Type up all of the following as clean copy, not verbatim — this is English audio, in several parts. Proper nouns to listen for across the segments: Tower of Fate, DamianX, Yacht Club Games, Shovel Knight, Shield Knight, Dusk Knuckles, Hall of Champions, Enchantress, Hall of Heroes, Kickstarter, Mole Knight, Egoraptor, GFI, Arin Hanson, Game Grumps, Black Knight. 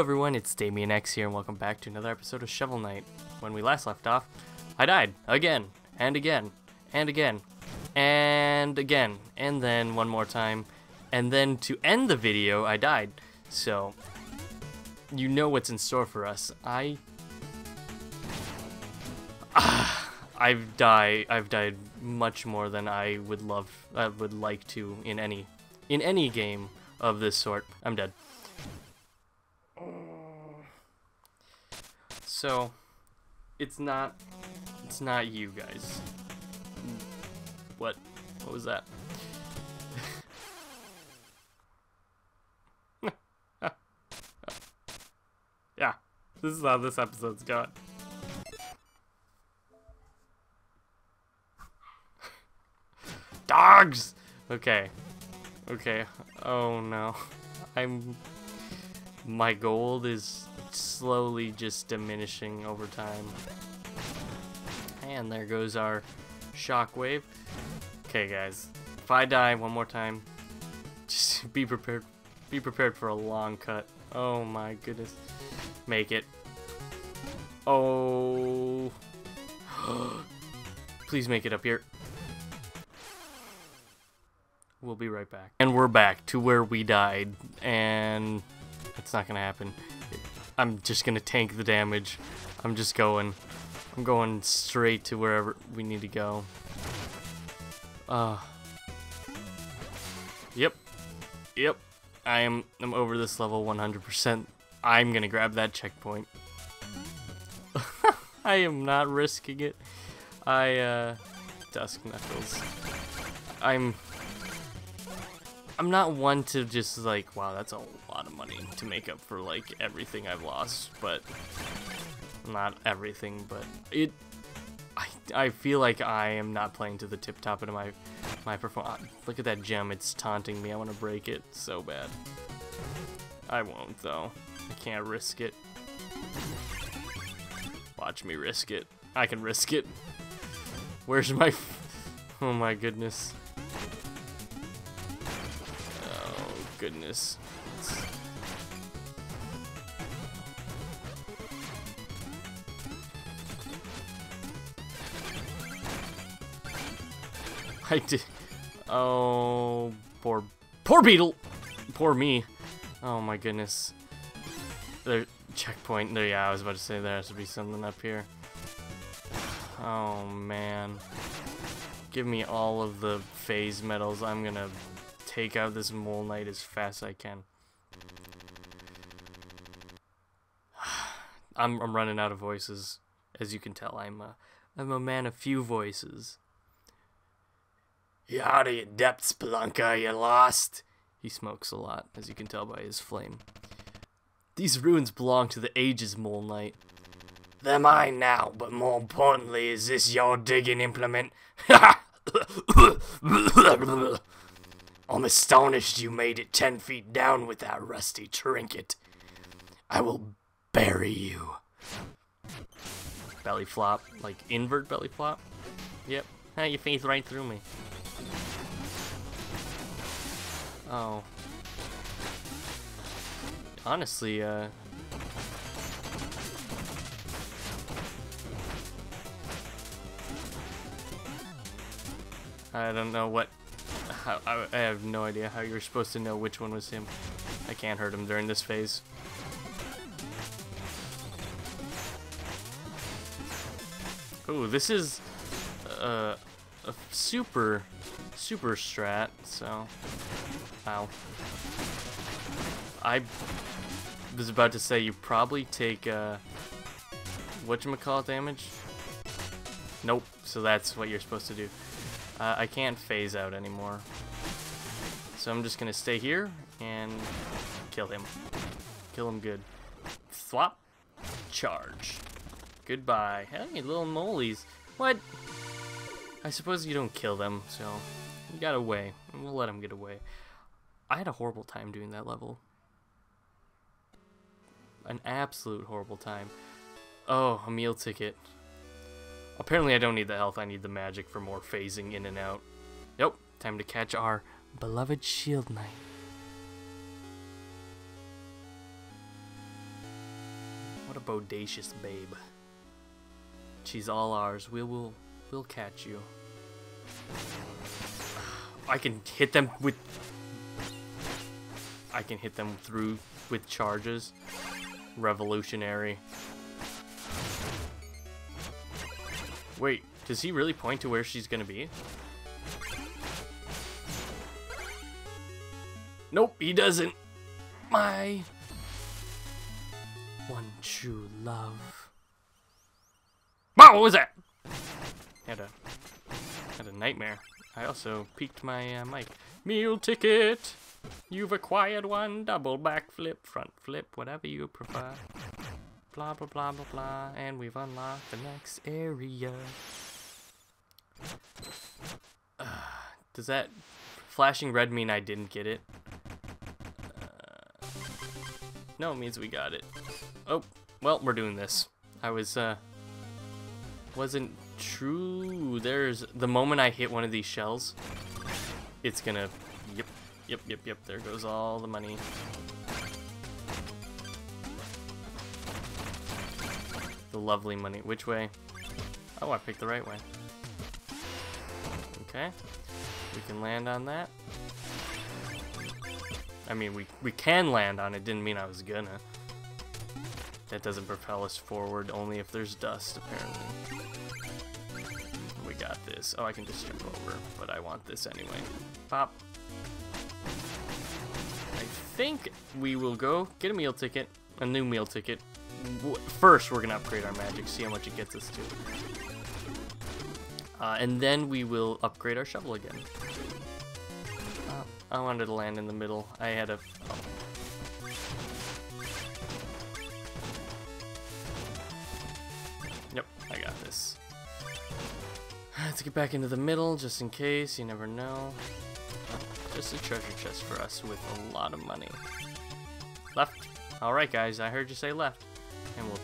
Hello everyone, it's DamianX here and welcome back to another episode of Shovel Knight. When we last left off, I died again, and again, and again, and again, and then one more time, and then to end the video, I died. So, you know what's in store for us. I've died much more than I would like to in any game of this sort. I'm dead. So, it's not you guys. What was that? Yeah, this is how this episode's going. Dogs! Okay, oh no. My gold is slowly just diminishing over time. And there goes our shockwave. Okay guys, if I die one more time, just be prepared. Be prepared for a long cut. Oh my goodness. Make it. Oh. Please make it up here. We'll be right back. And we're back to where we died. And that's not gonna happen. I'm just gonna tank the damage. I'm going straight to wherever we need to go. Yep. I'm over this level 100%. I'm gonna grab that checkpoint. I am not risking it. Dusk Knuckles. I'm not one to just like, wow, that's a lot of money to make up for like everything I've lost, but not everything, but it, I feel like I am not playing to the tip top of my performance. Look at that gem, it's taunting me. I want to break it so bad. I won't though. I can't risk it. Watch me risk it. I can risk it. Where's my, oh my goodness. Goodness. I did. Oh, poor beetle. Poor me. Oh my goodness. There, checkpoint. There, yeah, I was about to say there has to be something up here. Oh man. Give me all of the phase metals. I'm gonna take out this Mole Knight as fast as I can. I'm running out of voices, as you can tell. I'm a man of few voices. You out of your depths, Spelunker, you lost. He smokes a lot, as you can tell by his flame. These ruins belong to the ages, Mole Knight. They're mine now, but more importantly, is this your digging implement? I'm astonished you made it 10 feet down with that rusty trinket. I will bury you. Belly flop, like invert belly flop. Yep, now you face right through me. Oh. Honestly, I don't know what. I have no idea how you're supposed to know which one was him. I can't hurt him during this phase. Oh, this is a super strat, so ow. I was about to say you probably take whatchamacallit damage. Nope, so that's what you're supposed to do. I can't phase out anymore, so I'm just gonna stay here and kill him good. Swap, charge, goodbye. Hey, little moleys. What? I suppose you don't kill them, so you got away, and we'll let him get away. I had a horrible time doing that level, an absolute horrible time. Oh, a meal ticket. Apparently I don't need the health, I need the magic for more phasing in and out. Nope, time to catch our beloved Shield Knight. What a bodacious babe. She's all ours. We'll catch you. I can hit them with... I can hit them through with charges. Revolutionary. Wait, does he really point to where she's gonna be? Nope, he doesn't. My one true love. Wow, what was that? Had a nightmare. I also peeked my mic. Meal ticket. You've acquired one. Double backflip, front flip, whatever you prefer. Blah blah blah blah blah. And we've unlocked the next area. Does that flashing red mean I didn't get it? No, it means we got it. Oh, well, we're doing this. I was wasn't true. There's the moment I hit one of these shells, it's gonna. Yep, yep, yep, yep. There goes all the money. The lovely money. Which way? Oh, I picked the right way. Okay, we can land on that. I mean, we can land on it. Didn't mean I was gonna. That doesn't propel us forward. Only if there's dust, apparently. We got this. Oh, I can just jump over, but I want this anyway. Pop. I think we will go get a meal ticket. A new meal ticket. First, we're gonna upgrade our magic. See how much it gets us to. And then we will upgrade our shovel again. I wanted to land in the middle. I had a... Oh. Yep, I got this. Let's get back into the middle, just in case. You never know. Just a treasure chest for us with a lot of money. Left. Alright, guys. I heard you say left. And we'll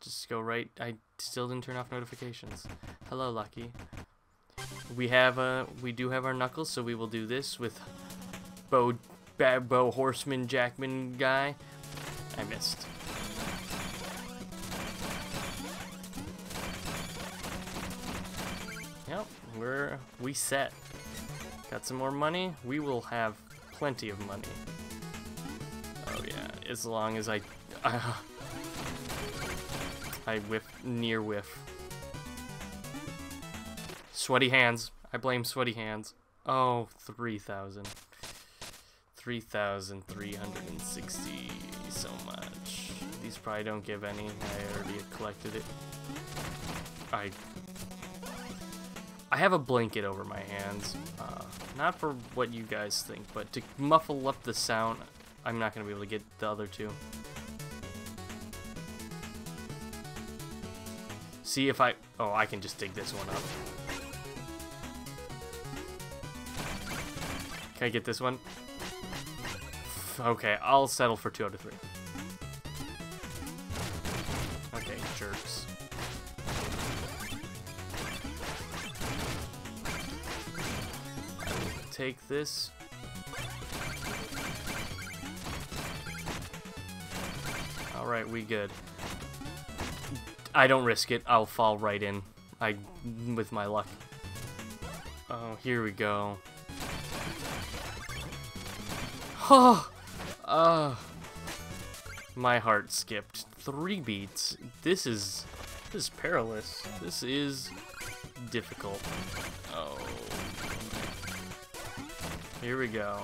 just go right. I still didn't turn off notifications. Hello, Lucky. We do have our knuckles, so we will do this with Bo Horseman Jackman guy. I missed. Yep, we set. Got some more money. We will have plenty of money. Oh yeah, as long as I whiff, near whiff. Sweaty hands. I blame sweaty hands. Oh, 3,000. 3,360 so much. These probably don't give any. I already collected it. I have a blanket over my hands. Not for what you guys think, but to muffle up the sound. I'm not going to be able to get the other two. See if I... Oh, I can just dig this one up. Can I get this one? Okay, I'll settle for 2 out of 3. Okay, jerks. I will take this. Alright, we good. I don't risk it. I'll fall right in. With my luck. Oh, here we go. Oh, my heart skipped 3 beats. This is perilous. This is difficult. Oh, here we go.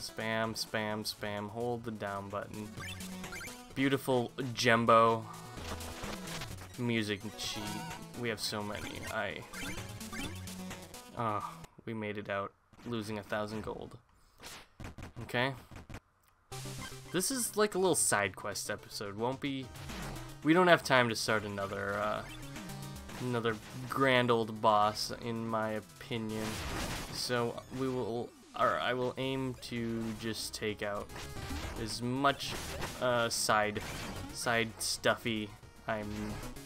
Spam, spam, spam. Hold the down button. Beautiful Jumbo music cheat. We have so many. Oh, we made it out. Losing 1,000 gold. Okay. This is like a little side quest episode. Won't be. We don't have time to start another grand old boss, in my opinion. So we will, or I will aim to just take out as much side stuffy.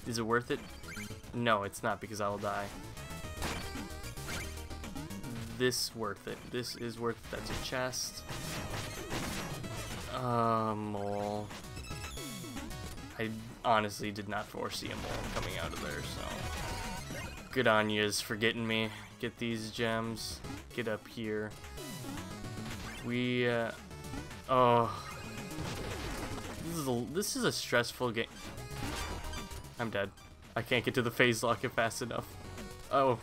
Is it worth it? No, it's not, because I will die. This worth it. This is worth it. That's a chest. Mole. I honestly did not foresee a mole coming out of there, so good on you is for getting me. Get these gems. Get up here. We oh, this is a stressful game. I'm dead. I can't get to the phase lock it fast enough. Oh,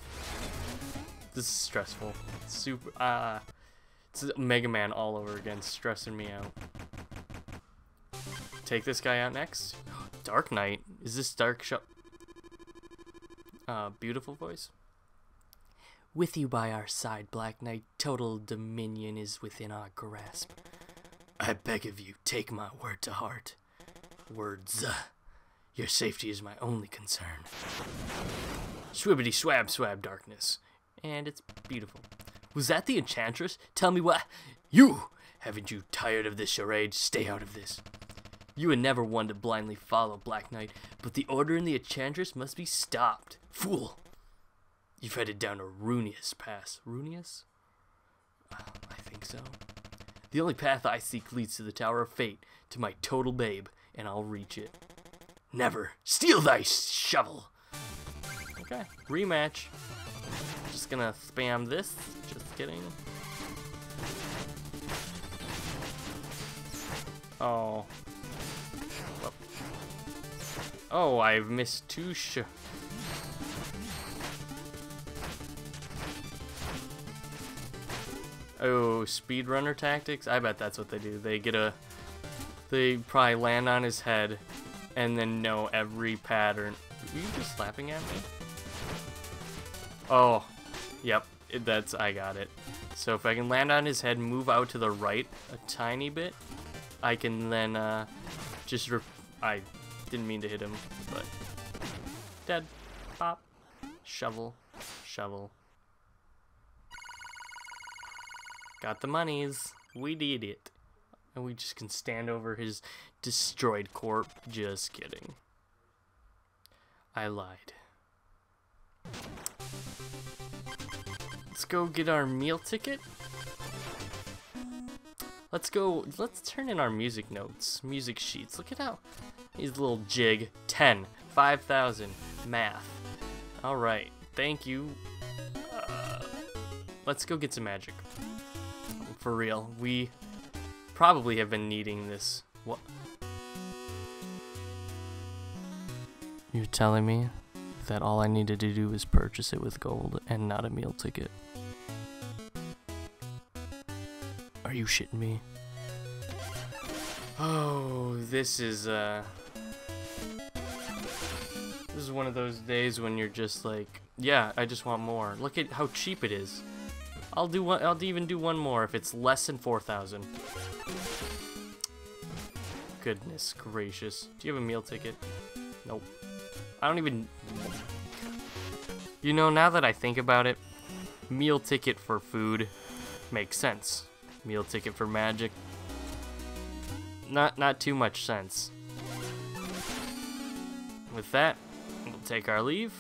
this is stressful. It's super it's Mega Man all over again, stressing me out. Take this guy out next. Dark Knight. Is this Dark Shop? Beautiful voice. With you by our side, Black Knight, total dominion is within our grasp. I beg of you, take my word to heart. Words. Your safety is my only concern. Swibbity swab swab darkness. And it's beautiful. Was that the Enchantress? Tell me what... You! Haven't you tired of this charade? Stay out of this. You were never one to blindly follow, Black Knight, but the Order and the Enchantress must be stopped. Fool! You've headed down a ruinous pass. Ruinous? I think so. The only path I seek leads to the Tower of Fate, to my total babe, and I'll reach it. Never. Steal thy shovel! Okay. Rematch. Just gonna spam this. Just kidding. Oh. Oh, I've missed two Oh, speedrunner tactics? I bet that's what they do. They get a... They probably land on his head and then know every pattern. Are you just slapping at me? Oh, yep, that's, I got it. So if I can land on his head and move out to the right a tiny bit, I can then just, I didn't mean to hit him, but dead, pop, shovel, shovel. Got the monies, we did it. And we just can stand over his destroyed corpse, just kidding. I lied. Let's go get our meal ticket. Let's go, let's turn in our music notes, music sheets. Look at how, his little jig, 10, 5,000, math. All right, thank you. Let's go get some magic. For real, we probably have been needing this. What? You're telling me that all I needed to do was purchase it with gold and not a meal ticket? Are you shitting me? Oh, this is one of those days when you're just like, yeah, I just want more. Look at how cheap it is. I'll do one. I'll even do one more if it's less than 4,000. Goodness gracious! Do you have a meal ticket? Nope. I don't even. You know, now that I think about it, meal ticket for food makes sense. Meal ticket for magic, not too much sense. With that, we'll take our leave.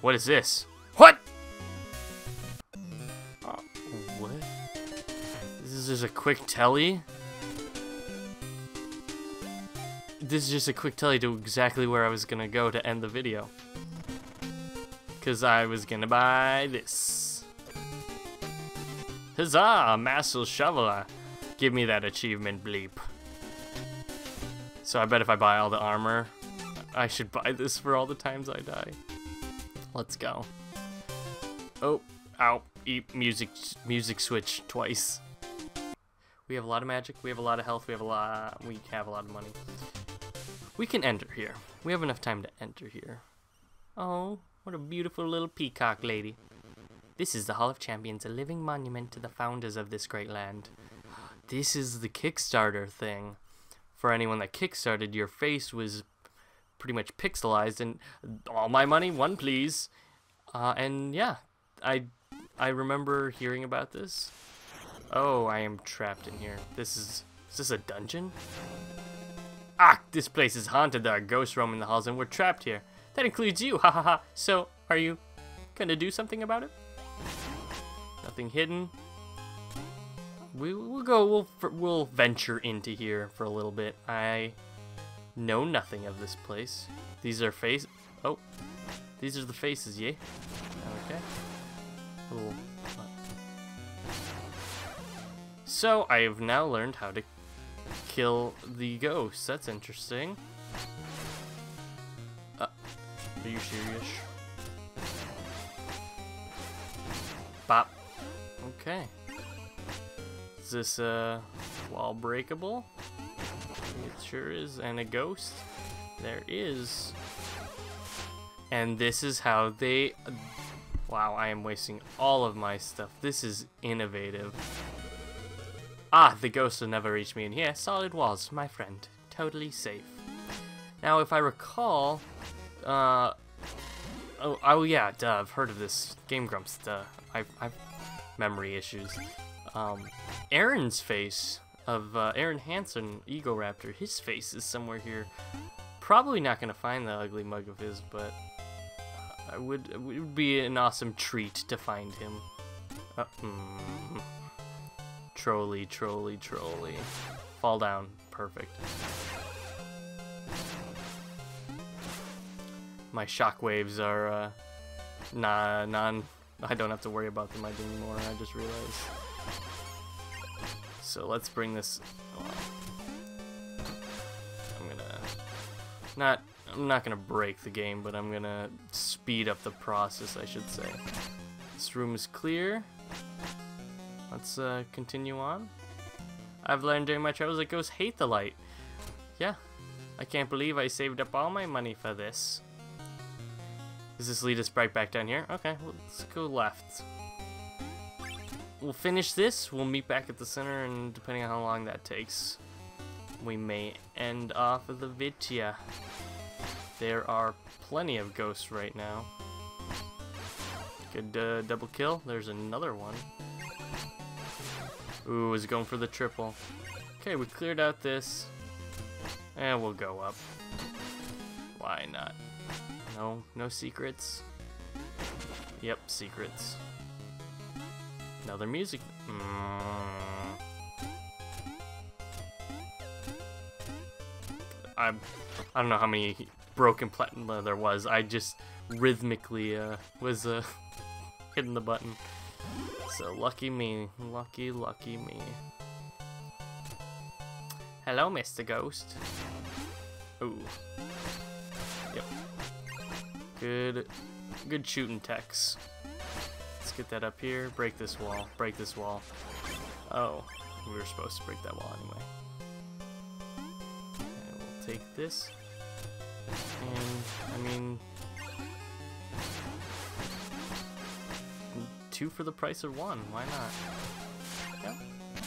What is this? What? What? This is just a quick telly? This is just a quick telly to exactly where I was gonna go to end the video. Cause I was gonna buy this. Huzzah! Master Shoveler! Give me that achievement, bleep. So I bet if I buy all the armor, I should buy this for all the times I die. Let's go. Oh, ow, eep, music switch twice. We have a lot of magic, we have a lot of health, we have a lot of money. We can enter here. We have enough time to enter here. Oh, what a beautiful little peacock lady. This is the Hall of Champions, a living monument to the founders of this great land. This is the Kickstarter thing. For anyone that kickstarted, your face was pretty much pixelized and all my money, one please. And yeah, I remember hearing about this. Oh, I am trapped in here. Is this a dungeon? Ah, this place is haunted. There are ghosts roaming the halls and we're trapped here. That includes you, ha ha ha. So, are you gonna do something about it? Nothing hidden. We'll venture into here for a little bit. I know nothing of this place. These are face. Oh, these are the faces, yeah. Okay. Cool. So I have now learned how to kill the ghosts. That's interesting. Are you serious? Bop. Okay. Is this wall breakable? It sure is. And a ghost? There is. And this is how they... Wow, I am wasting all of my stuff. This is innovative. Ah, the ghosts will never reach me in here. Solid walls, my friend. Totally safe. Now, if I recall... oh yeah, duh, I've heard of this. Game Grumps, duh. I've memory issues. Arin's face of Arin Hanson, Egoraptor, his face is somewhere here. Probably not gonna find the ugly mug of his, but it would be an awesome treat to find him. Trolley, trolley, trolley. Fall down. Perfect. My shockwaves are I don't have to worry about them anymore, I just realized. So let's bring this... I'm not gonna break the game, but I'm gonna speed up the process, I should say. This room is clear. Let's continue on. I've learned during my travels that ghosts hate the light. Yeah. I can't believe I saved up all my money for this. Does this lead us right back down here? Okay, well, let's go left. We'll finish this, we'll meet back at the center, and depending on how long that takes, we may end off of the Vitya. There are plenty of ghosts right now. Good double kill. There's another one. Ooh, is going for the triple. Okay, we cleared out this. And we'll go up. Why not? No, no secrets. Yep, secrets. Another music. I don't know how many broken platinum there was. I just rhythmically was hitting the button. So lucky me, lucky me. Hello, Mr. Ghost. Ooh. Yep. Good shooting techs. Let's get that up here. Break this wall. Break this wall. Oh, we were supposed to break that wall anyway. And we'll take this. And, I mean... 2 for the price of 1. Why not? Yep.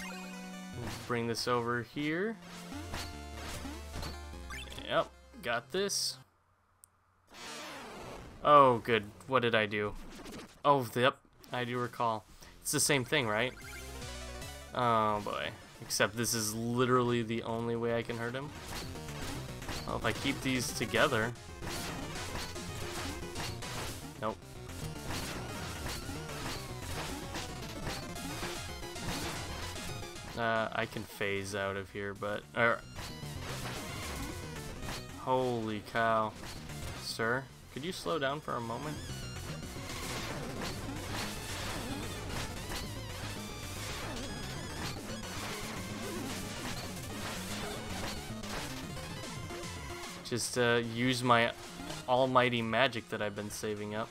We'll bring this over here. Yep. Got this. Oh, good. What did I do? Oh, yep. I do recall. It's the same thing, right? Oh, boy. Except this is literally the only way I can hurt him. Well, if I keep these together... Nope. I can phase out of here, but... Holy cow. Sir? Could you slow down for a moment? Just use my almighty magic that I've been saving up.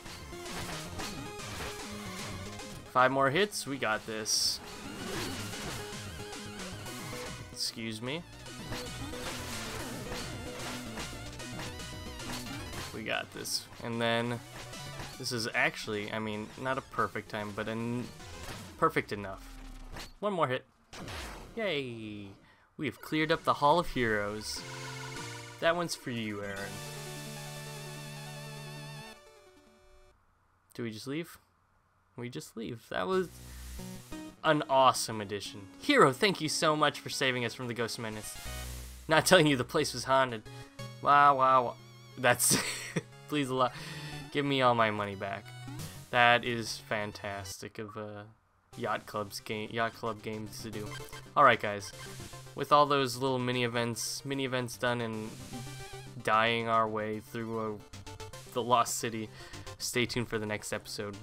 5 more hits, we got this. Excuse me. We got this. And then this is actually, I mean, not a perfect time, but perfect enough. 1 more hit. Yay! We have cleared up the Hall of Heroes. That one's for you, Arin. Do we just leave? We just leave. That was an awesome addition. Hero, thank you so much for saving us from the Ghost Menace. Not telling you the place was haunted. Wow, wow, wow. That's please a lot. Give me all my money back. That is fantastic of Yacht Club Games to do. All right, guys. with all those little mini events done and dying our way through the Lost City, stay tuned for the next episode.